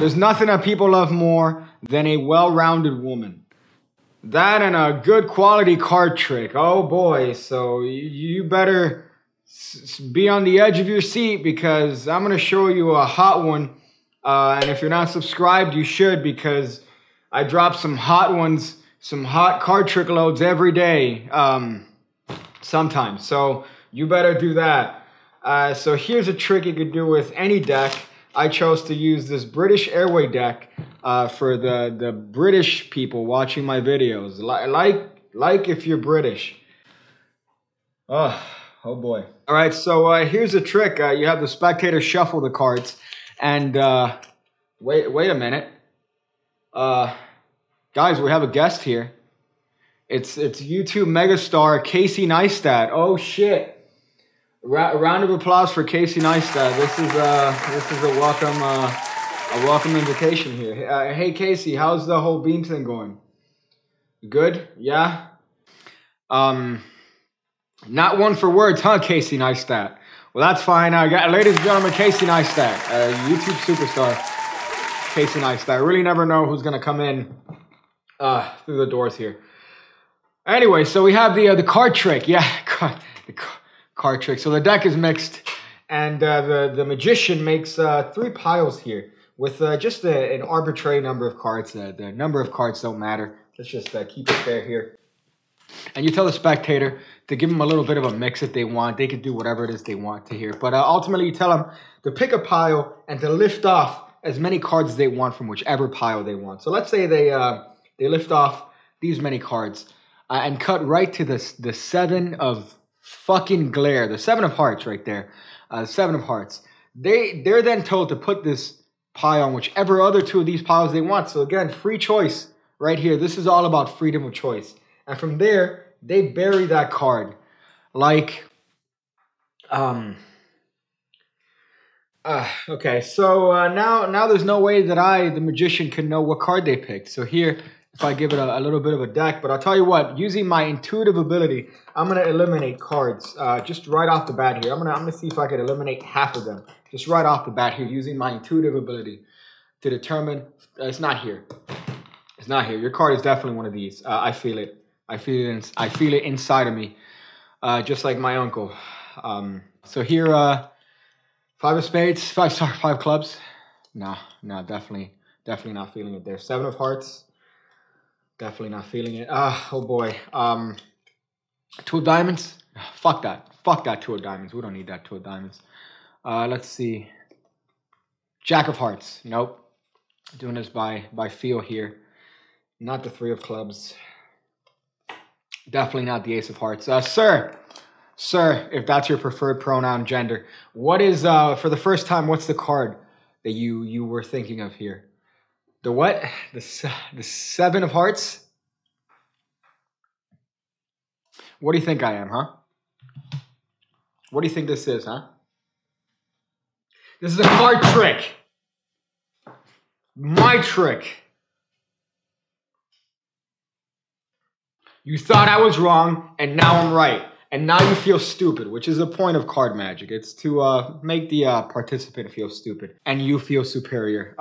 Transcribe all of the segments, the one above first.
There's nothing that people love more than a well-rounded woman. That and a good quality card trick. Oh boy, so you better be on the edge of your seat, because I'm going to show you a hot one. And if you're not subscribed, you should, because I drop some hot ones, some hot card trick loads every day sometimes. So you better do that. So here's a trick you could do with any deck. I chose to use this British Airway deck for the British people watching my videos. Like if you're British. Oh boy. All right, so here's a trick. You have the spectator shuffle the cards. And wait a minute. Guys, we have a guest here. It's YouTube megastar Casey Neistat. Oh shit. Round of applause for Casey Neistat. This is a welcome invitation here. Hey Casey, how's the whole beam thing going? Good? Yeah. Not one for words, huh, Casey Neistat? Well, that's fine. I got, ladies and gentlemen, Casey Neistat, YouTube superstar. Casey Neistat. I really never know who's gonna come in through the doors here. Anyway, so we have the card trick. Yeah, the card trick. So the deck is mixed, and the magician makes three piles here with just an arbitrary number of cards. The number of cards don't matter. Let's just keep it fair here. And you tell the spectator to give them a little bit of a mix if they want. They could do whatever it is they want to hear. But ultimately, you tell them to pick a pile and to lift off as many cards as they want from whichever pile they want. So let's say they lift off these many cards and cut right to the seven of fucking glare, the seven of hearts right there, seven of hearts. They're then told to put this pile on whichever other two of these piles they want. So again, free choice right here. This is all about freedom of choice. And from there, they bury that card like, okay, so now there's no way that I, the magician, can know what card they picked. So here, if I give it a little bit of a deck, but I'll tell you what, using my intuitive ability, I'm going to eliminate cards just right off the bat here. I'm gonna see if I can eliminate half of them just right off the bat here, using my intuitive ability to determine it's not here. It's not here. Your card is definitely one of these. I feel it. I feel it inside of me, just like my uncle. So here, five of spades, five clubs. No, definitely not feeling it there. Seven of hearts, definitely not feeling it. Oh boy. Two of diamonds. Fuck that two of diamonds. We don't need that two of diamonds. Let's see. Jack of hearts. Nope. Doing this by feel here. Not the three of clubs. Definitely not the ace of hearts. Sir, if that's your preferred pronoun, gender, what is, for the first time, what's the card that you were thinking of here? The what? The seven of hearts? What do you think I am, huh? What do you think this is, huh? This is a card trick. My trick. You thought I was wrong, and now I'm right. And now you feel stupid, which is the point of card magic. It's to make the participant feel stupid, and you feel superior.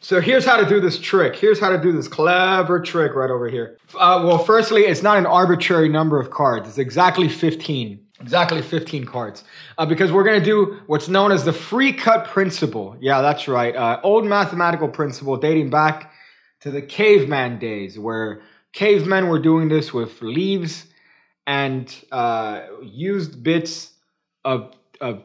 So here's how to do this trick. Here's how to do this clever trick right over here. Well, firstly, it's not an arbitrary number of cards. It's exactly 15. Exactly 15 cards, because we're going to do what's known as the free cut principle. Yeah, that's right. Old mathematical principle dating back to the caveman days, where cavemen were doing this with leaves and used bits of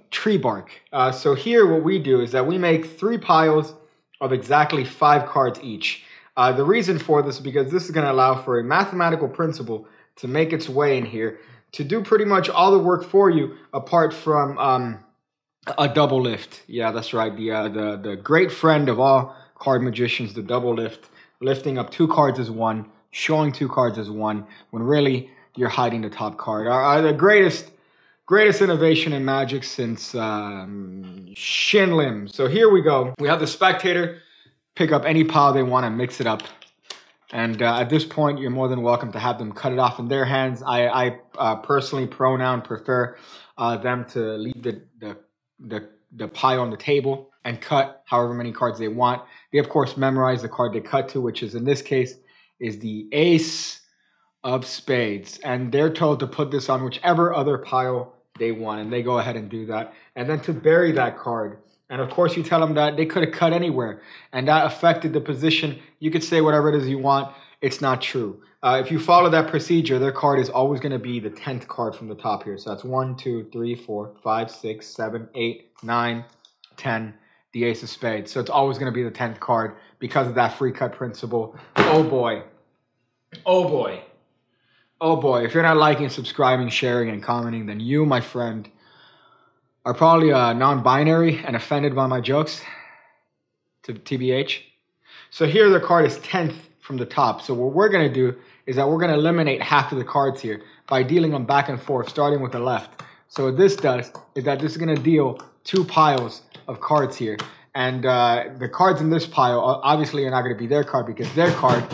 tree bark. So here what we do is that we make three piles of exactly 5 cards each. The reason for this is because this is going to allow for a mathematical principle to make its way in here, to do pretty much all the work for you, apart from a double lift. Yeah, that's right. The great friend of all card magicians, the double lift, lifting up 2 cards as one, showing 2 cards as one, when really you're hiding the top card. Are the greatest innovation in magic since Shin Lim. So here we go. We have the spectator pick up any pile they want and mix it up. And at this point, you're more than welcome to have them cut it off in their hands. I personally prefer them to leave the the pile on the table and cut however many cards they want. They, of course, memorize the card they cut to, which is, in this case, is the ace of spades. And they're told to put this on whichever other pile they want, and they go ahead and do that. And then to bury that card. And of course, you tell them that they could have cut anywhere, and that affected the position. You could say whatever it is you want. It's not true. If you follow that procedure, their card is always going to be the 10th card from the top here. So that's 1, 2, 3, 4, 5, 6, 7, 8, 9, 10, the ace of spades. So it's always going to be the 10th card because of that free cut principle. Oh boy. Oh boy. Oh boy. If you're not liking, subscribing, sharing, and commenting, then you, my friend, are probably non-binary and offended by my jokes, to TBH. So here the card is 10th from the top. So what we're going to do is that we're going to eliminate half of the cards here by dealing them back and forth, starting with the left. So what this does is that this is going to deal two piles of cards here. And the cards in this pile obviously are not going to be their card because their card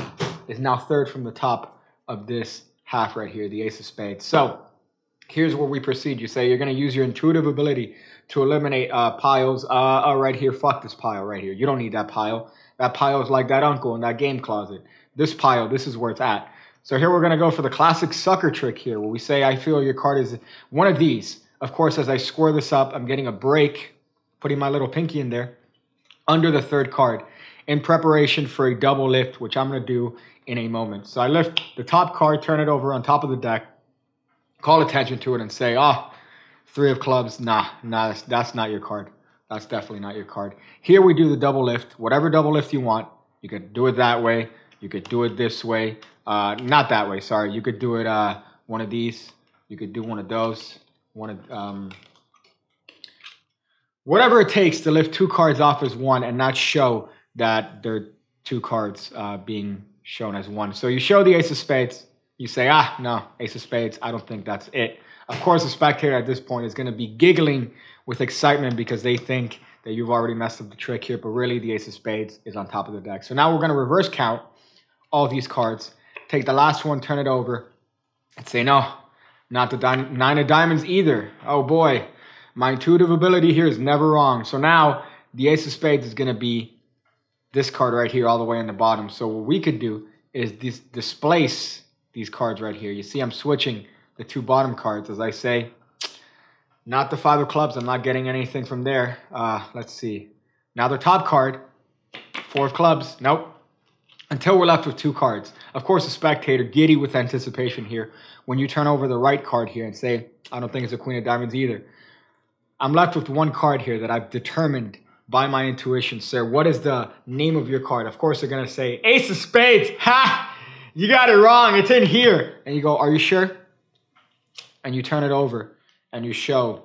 is now 3rd from the top of this half right here, the ace of spades. So here's where we proceed. You say you're going to use your intuitive ability to eliminate piles. Right here, fuck this pile right here. You don't need that pile. That pile is like that uncle in that game closet. This pile, this is where it's at. So here we're going to go for the classic sucker trick here, where we say, I feel your card is one of these. Of course, as I square this up, I'm getting a break, putting my little pinky in there, under the 3rd card in preparation for a double lift, which I'm going to do in a moment. So I lift the top card, turn it over on top of the deck, call attention to it and say, oh, 3 of clubs, nah, that's not your card. That's definitely not your card. Here we do the double lift, whatever double lift you want. You could do it that way. You could do it this way. Not that way, sorry. You could do it one of these. You could do one of those. One of, whatever it takes to lift 2 cards off as one and not show that there are 2 cards being shown as one. So you show the ace of spades. You say, ah, no, ace of spades, I don't think that's it. Of course, the spectator at this point is going to be giggling with excitement because they think that you've already messed up the trick here, but really the ace of spades is on top of the deck. So now we're going to reverse count all these cards, take the last one, turn it over, and say, no, not the 9 of diamonds either. Oh boy, my intuitive ability here is never wrong. So now the ace of spades is going to be this card right here all the way in the bottom. So what we could do is displace these cards right here. You see I'm switching the 2 bottom cards as I say, not the 5 of clubs, I'm not getting anything from there. Let's see. Now the top card, 4 of clubs, nope. Until we're left with 2 cards. Of course, the spectator, giddy with anticipation here, when you turn over the right card here and say, I don't think it's a queen of diamonds either. I'm left with 1 card here that I've determined by my intuition, sir. What is the name of your card? Of course, they're gonna say, ace of spades, ha! You got it wrong. It's in here. And you go, are you sure? And you turn it over and you show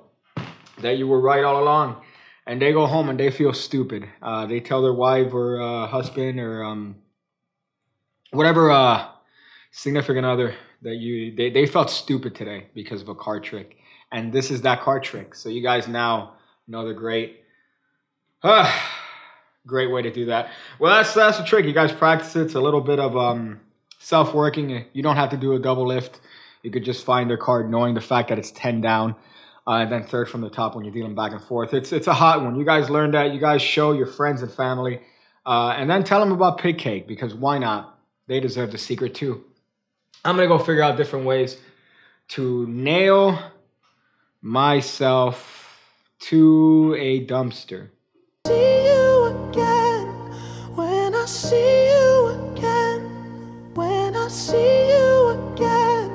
that you were right all along. And they go home and they feel stupid. They tell their wife or husband or whatever significant other that they felt stupid today because of a card trick. And this is that card trick. So you guys now know the great way to do that. Well, that's the trick. You guys practice it. It's a little bit of self-working. You don't have to do a double lift. You could just find their card knowing the fact that it's 10 down and then 3rd from the top when you're dealing back and forth. It's a hot one. You guys learn that. You guys show your friends and family and then tell them about PigCake because why not? They deserve the secret too. I'm going to go figure out different ways to nail myself to a dumpster. See you again when I see you. See you again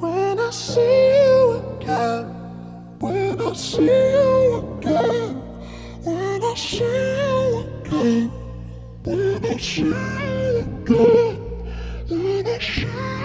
when I see you again when I see you again when I see you again.